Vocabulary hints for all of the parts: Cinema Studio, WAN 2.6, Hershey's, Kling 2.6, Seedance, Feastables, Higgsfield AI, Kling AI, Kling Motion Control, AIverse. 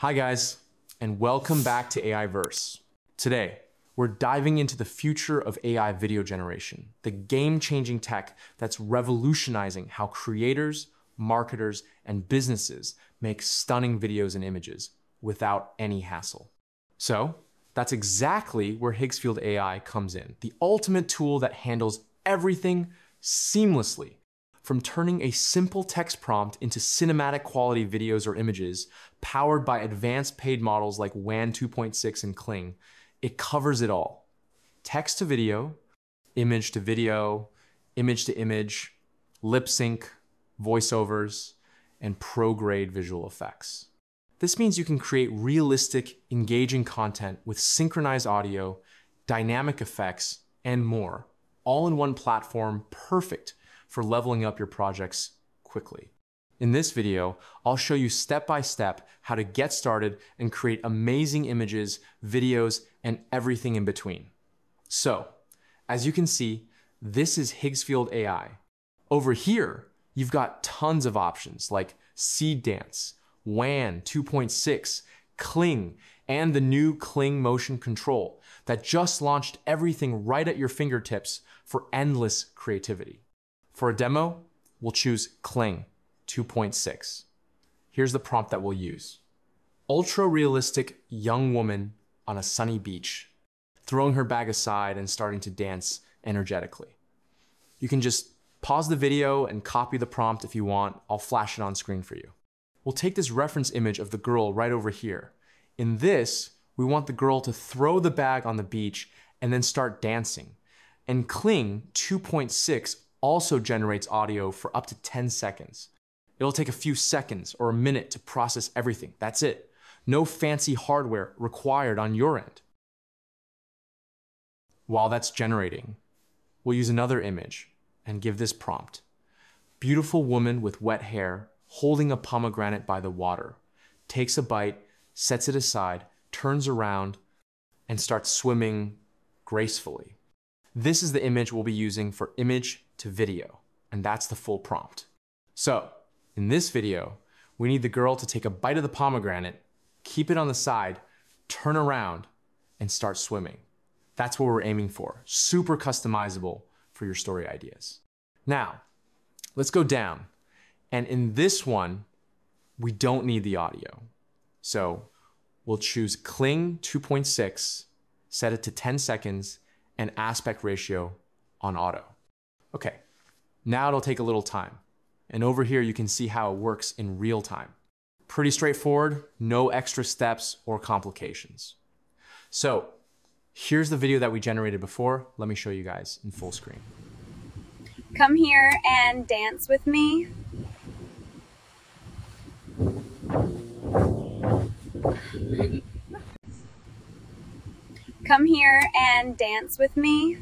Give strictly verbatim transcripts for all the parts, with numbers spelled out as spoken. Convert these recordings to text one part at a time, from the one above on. Hi guys, and welcome back to AIverse. Today, we're diving into the future of A I video generation, the game-changing tech that's revolutionizing how creators, marketers, and businesses make stunning videos and images without any hassle. So that's exactly where Higgsfield A I comes in, the ultimate tool that handles everything seamlessly. From turning a simple text prompt into cinematic quality videos or images powered by advanced paid models like WAN two point six and Kling, it covers it all. Text to video, image to video, image to image, lip sync, voiceovers, and pro-grade visual effects. This means you can create realistic, engaging content with synchronized audio, dynamic effects, and more, all in one platform, perfect for leveling up your projects quickly. In this video, I'll show you step-by-step how to get started and create amazing images, videos, and everything in between. So, as you can see, this is Higgsfield A I. Over here, you've got tons of options like Seedance, WAN two point six, Kling, and the new Kling Motion Control that just launched everything right at your fingertips for endless creativity. For a demo, we'll choose Kling two point six. Here's the prompt that we'll use. Ultra-realistic young woman on a sunny beach, throwing her bag aside and starting to dance energetically. You can just pause the video and copy the prompt if you want. I'll flash it on screen for you. We'll take this reference image of the girl right over here. In this, we want the girl to throw the bag on the beach and then start dancing. And Kling two point six also generates audio for up to ten seconds. It'll take a few seconds or a minute to process everything. That's it. No fancy hardware required on your end. While that's generating, we'll use another image and give this prompt. Beautiful woman with wet hair, holding a pomegranate by the water, takes a bite, sets it aside, turns around, and starts swimming gracefully. This is the image we'll be using for image to video, and that's the full prompt. So, in this video, we need the girl to take a bite of the pomegranate, keep it on the side, turn around, and start swimming. That's what we're aiming for, super customizable for your story ideas. Now, let's go down, and in this one, we don't need the audio. So, we'll choose Kling two point six, set it to ten seconds, and aspect ratio on auto. Okay, now it'll take a little time. And over here, you can see how it works in real time. Pretty straightforward, no extra steps or complications. So here's the video that we generated before. Let me show you guys in full screen. Come here and dance with me. Come here and dance with me.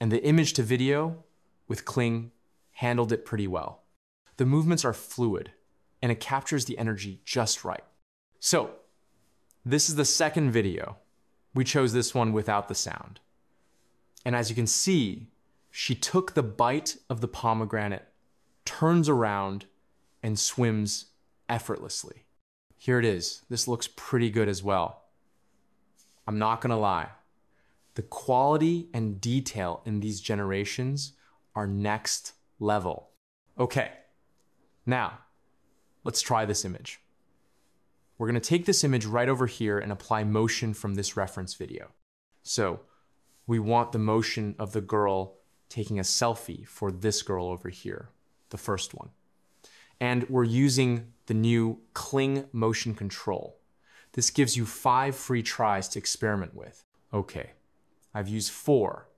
And the image to video with Kling handled it pretty well. The movements are fluid and it captures the energy just right. So this is the second video. We chose this one without the sound. And as you can see, she took the bite of the pomegranate, turns around, and swims effortlessly. Here it is. This looks pretty good as well. I'm not gonna lie. The quality and detail in these generations are next level. Okay, now let's try this image. We're gonna take this image right over here and apply motion from this reference video. So we want the motion of the girl taking a selfie for this girl over here, the first one. And we're using the new Kling Motion Control. This gives you five free tries to experiment with. Okay, I've used four,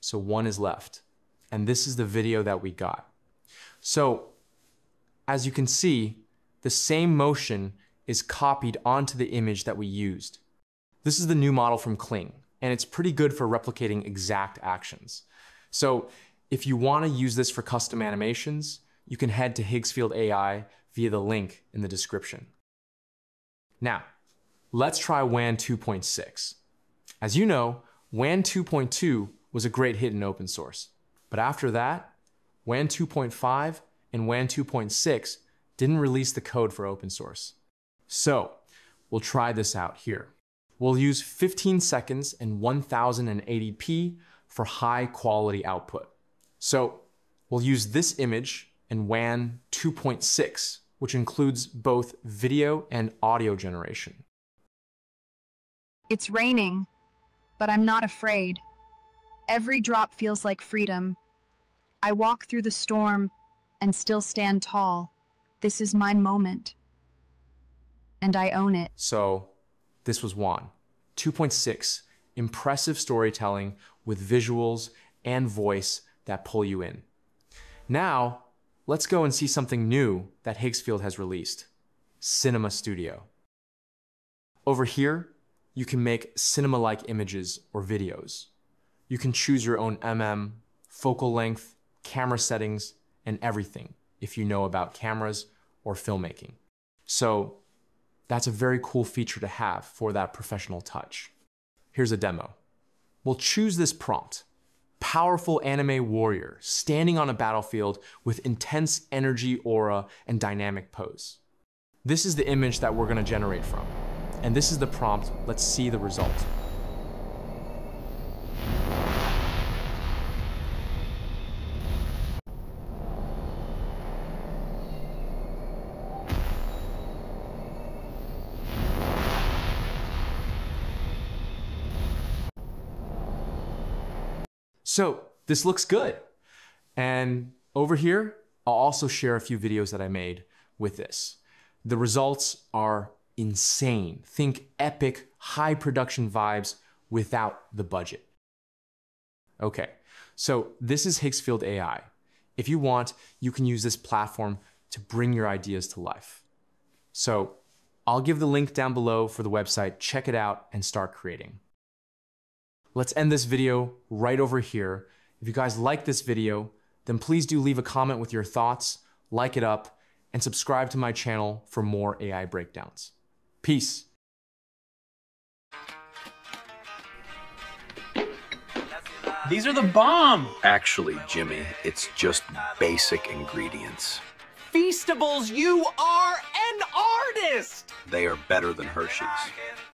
so one is left. And this is the video that we got. So as you can see, the same motion is copied onto the image that we used. This is the new model from Kling, and it's pretty good for replicating exact actions. So if you want to use this for custom animations, you can head to Higgsfield A I via the link in the description. Now, let's try WAN two point six. As you know, WAN two point two was a great hit in open source, but after that, WAN two point five and WAN two point six didn't release the code for open source. So we'll try this out here. We'll use fifteen seconds and ten eighty p for high quality output. So we'll use this image in WAN two point six, which includes both video and audio generation. It's raining, but I'm not afraid. Every drop feels like freedom. I walk through the storm and still stand tall. This is my moment, and I own it. So this was WAN two point six, impressive storytelling with visuals and voice that pull you in. Now, let's go and see something new that Higgsfield has released, Cinema Studio. Over here, you can make cinema-like images or videos. You can choose your own M M, focal length, camera settings, and everything if you know about cameras or filmmaking. So that's a very cool feature to have for that professional touch. Here's a demo. We'll choose this prompt: powerful anime warrior standing on a battlefield with intense energy, aura, and dynamic pose. This is the image that we're gonna generate from, and this is the prompt. Let's see the result. So this looks good. And over here, I'll also share a few videos that I made with this. The results are insane. Think epic, high production vibes without the budget. Okay, so this is Higgsfield A I. If you want, you can use this platform to bring your ideas to life. So I'll give the link down below for the website. Check it out and start creating. Let's end this video right over here. If you guys like this video, then please do leave a comment with your thoughts, like it up, and subscribe to my channel for more A I breakdowns. Peace. These are the bomb! Actually, Jimmy, it's just basic ingredients. Feastables, you are an artist! They are better than Hershey's.